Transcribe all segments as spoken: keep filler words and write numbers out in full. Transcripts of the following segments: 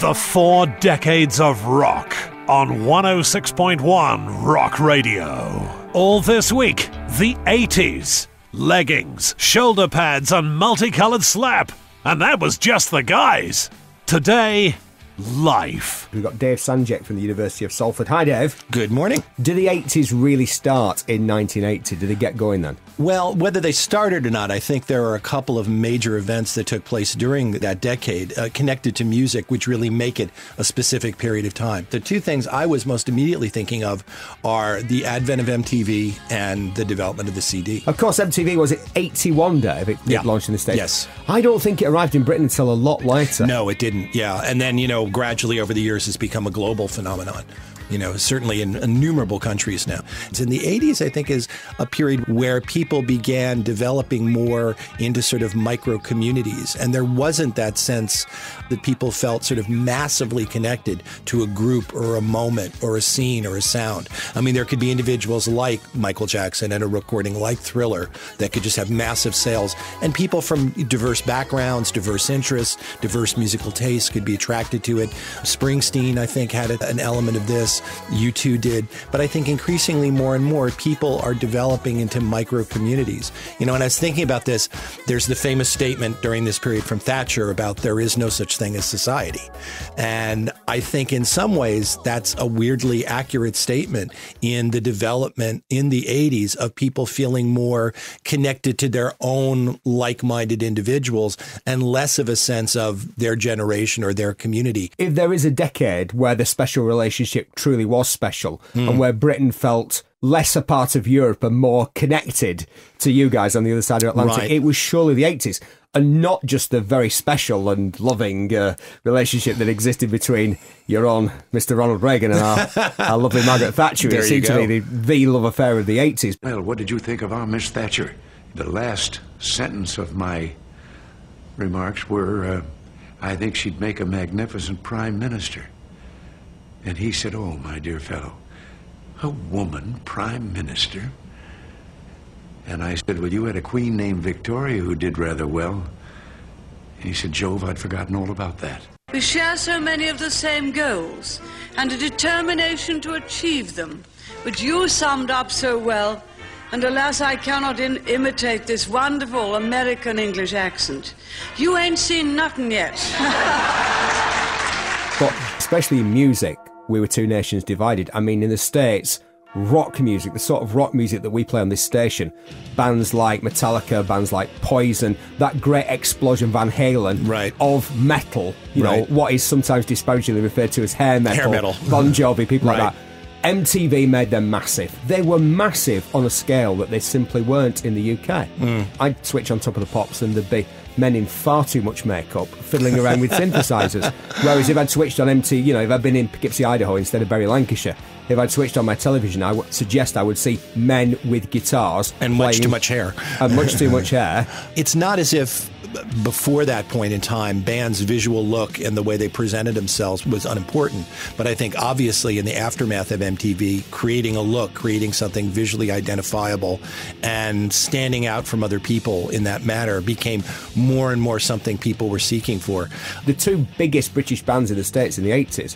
The Four Decades of Rock on one oh six point one Rock Radio. All this week, the eighties. Leggings, shoulder pads and multicoloured slap. And that was just the guys. Today, life. We've got Dave Sanjek from the University of Salford. Hi, Dave. Good morning. Did the eighties really start in nineteen eighty? Did they get going then? Well, whether they started or not, I think there are a couple of major events that took place during that decade uh, connected to music, which really make it a specific period of time. The two things I was most immediately thinking of are the advent of M T V and the development of the C D. Of course, M T V was at eighty-one, Dave. It, yeah. it launched in the States. Yes. I don't think it arrived in Britain until a lot later. No, it didn't. Yeah. And then, you know, gradually over the years, it's become a global phenomenon, you know, certainly in innumerable countries now. It's in the eighties, I think, is a period where people began developing more into sort of micro communities. And there wasn't that sense that people felt sort of massively connected to a group or a moment or a scene or a sound. I mean, there could be individuals like Michael Jackson and a recording like Thriller that could just have massive sales. And people from diverse backgrounds, diverse interests, diverse musical tastes could be attracted to it. Springsteen, I think, had an element of this. U two did. But I think increasingly more and more people are developing into micro communities. You know, and I was thinking about this, there's the famous statement during this period from Thatcher about there is no such thing as society. And I think in some ways that's a weirdly accurate statement in the development in the eighties of people feeling more connected to their own like-minded individuals and less of a sense of their generation or their community. If there is a decade where the special relationship truly was special, mm. and where Britain felt less a part of Europe and more connected to you guys on the other side of the Atlantic, right. It was surely the eighties. And not just the very special and loving uh, relationship that existed between your own Mister Ronald Reagan and our, our lovely Margaret Thatcher. There it seemed to be the, the love affair of the eighties. Well, what did you think of our Miss Thatcher? The last sentence of my remarks were, uh, I think she'd make a magnificent prime minister. And he said, oh, my dear fellow, a woman prime minister? And I said, well, you had a queen named Victoria who did rather well. And he said, Jove, I'd forgotten all about that. We share so many of the same goals and a determination to achieve them, which you summed up so well. And alas, I cannot in imitate this wonderful American English accent. You ain't seen nothing yet. But especially in music, we were two nations divided. I mean, in the States, rock music, the sort of rock music that we play on this station, bands like Metallica, bands like Poison, that great explosion Van Halen right. of metal, you right. know, what is sometimes disparagingly referred to as hair metal, hair metal. Bon Jovi, people right. like that. M T V made them massive. They were massive on a scale that they simply weren't in the U K. Mm. I'd switch on Top of the Pops and there'd be men in far too much makeup fiddling around with synthesizers. Whereas if I'd switched on M T V, you know, if I'd been in Poughkeepsie, Idaho instead of Bury, Lancashire, if I'd switched on my television, I would suggest I would see men with guitars. And much too much hair. And much too much hair. It's not as if before that point in time, bands' visual look and the way they presented themselves was unimportant. But I think obviously in the aftermath of M T V, creating a look, creating something visually identifiable and standing out from other people in that matter became more and more something people were seeking for. The two biggest British bands in the States in the eighties,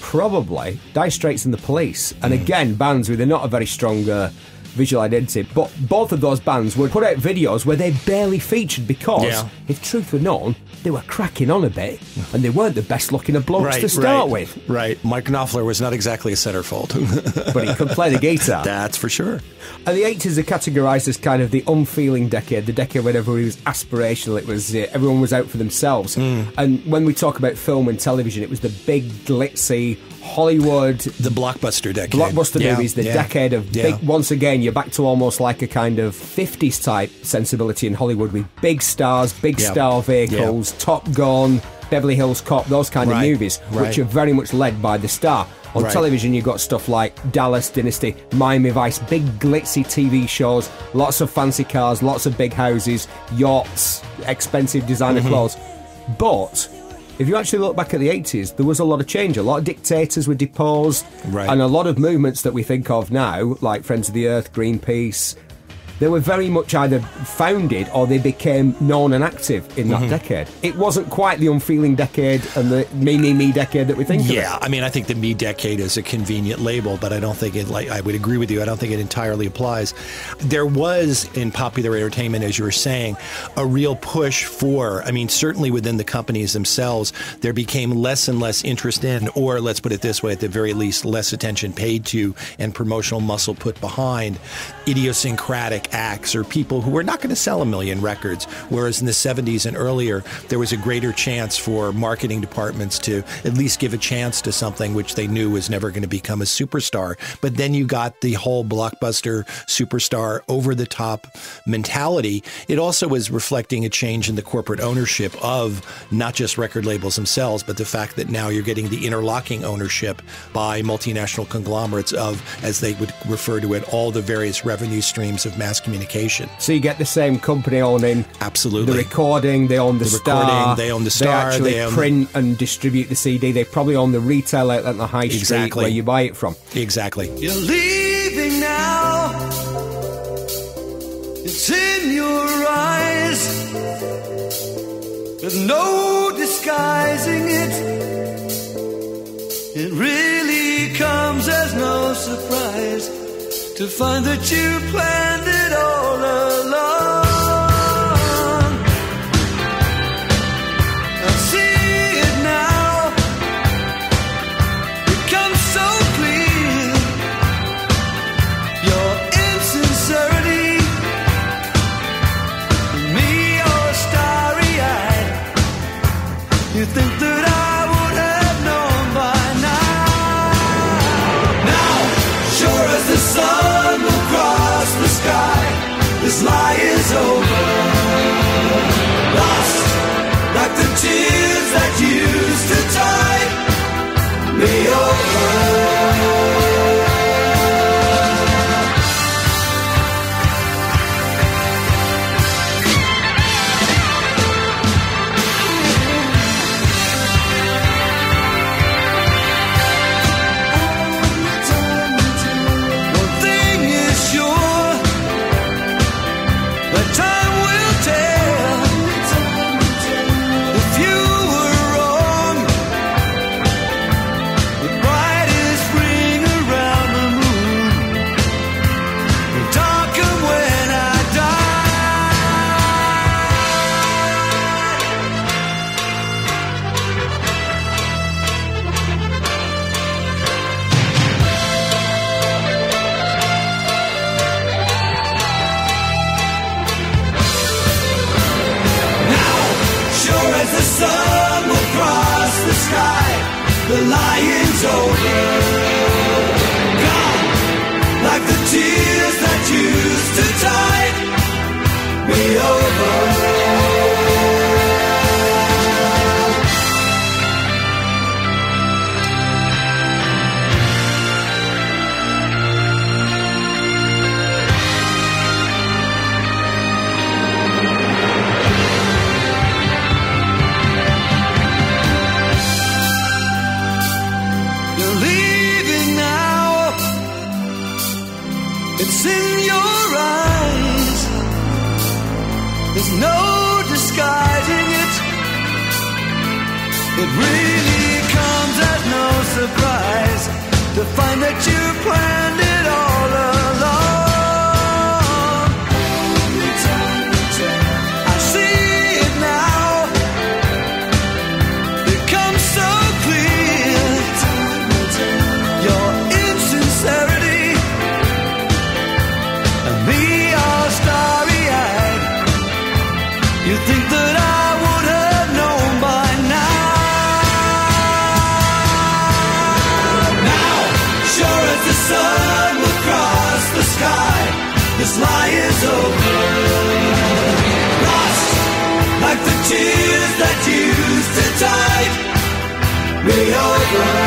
probably Dire Straits and the Police. And mm. again, bands with a not a very strong Uh, visual identity, but both of those bands would put out videos where they barely featured because, yeah. if truth were known, they were cracking on a bit and they weren't the best looking of blokes right, to start right, with. Right, Mike Knopfler was not exactly a centerfold. But he could play the guitar. That's for sure. And the eighties are categorised as kind of the unfeeling decade, the decade when everybody was aspirational, it was uh, everyone was out for themselves. Mm. And when we talk about film and television, it was the big, glitzy Hollywood, the blockbuster decade. Blockbuster yeah, movies, the yeah, decade of yeah. big. Once again, you're back to almost like a kind of fifties type sensibility in Hollywood with big stars, big yeah. star vehicles, yeah. Top Gun, Beverly Hills Cop, those kind right, of movies, right. which are very much led by the star. On right. television, you've got stuff like Dallas, Dynasty, Miami Vice, big glitzy T V shows, lots of fancy cars, lots of big houses, yachts, expensive designer mm-hmm. clothes. But if you actually look back at the eighties, there was a lot of change. A lot of dictators were deposed, right. and a lot of movements that we think of now, like Friends of the Earth, Greenpeace, they were very much either founded or they became known and active in that mm-hmm. decade. It wasn't quite the unfeeling decade and the me, me, me decade that we think yeah, of. Yeah, I mean, I think the me decade is a convenient label, but I don't think it, like, I would agree with you, I don't think it entirely applies. There was, in popular entertainment, as you were saying, a real push for, I mean, certainly within the companies themselves, there became less and less interest in, or let's put it this way, at the very least, less attention paid to and promotional muscle put behind idiosyncratic acts or people who were not going to sell a million records, whereas in the seventies and earlier, there was a greater chance for marketing departments to at least give a chance to something which they knew was never going to become a superstar. But then you got the whole blockbuster, superstar, over-the-top mentality. It also was reflecting a change in the corporate ownership of not just record labels themselves, but the fact that now you're getting the interlocking ownership by multinational conglomerates of, as they would refer to it, all the various revenue streams of mass communication. So you get the same company owning absolutely the recording, they own the, the star, recording, they own the star, they actually they own print the... and distribute the C D. They probably own the retail outlet on the high street exactly. where you buy it from. Exactly. You're leaving now. It's in your eyes. There's no disguising it. It really comes as no surprise to find that you planned it all along. This lie is over, lost like the tears that used to tide me over. The lion's over, gone like the tears that used to tide me over. It's in your eyes. There's no disguising it. It really comes as no surprise to find that you planned it all along. I see it now. It comes so clear. Your insincerity. This lie is over, lost like the tears that used to tide me over.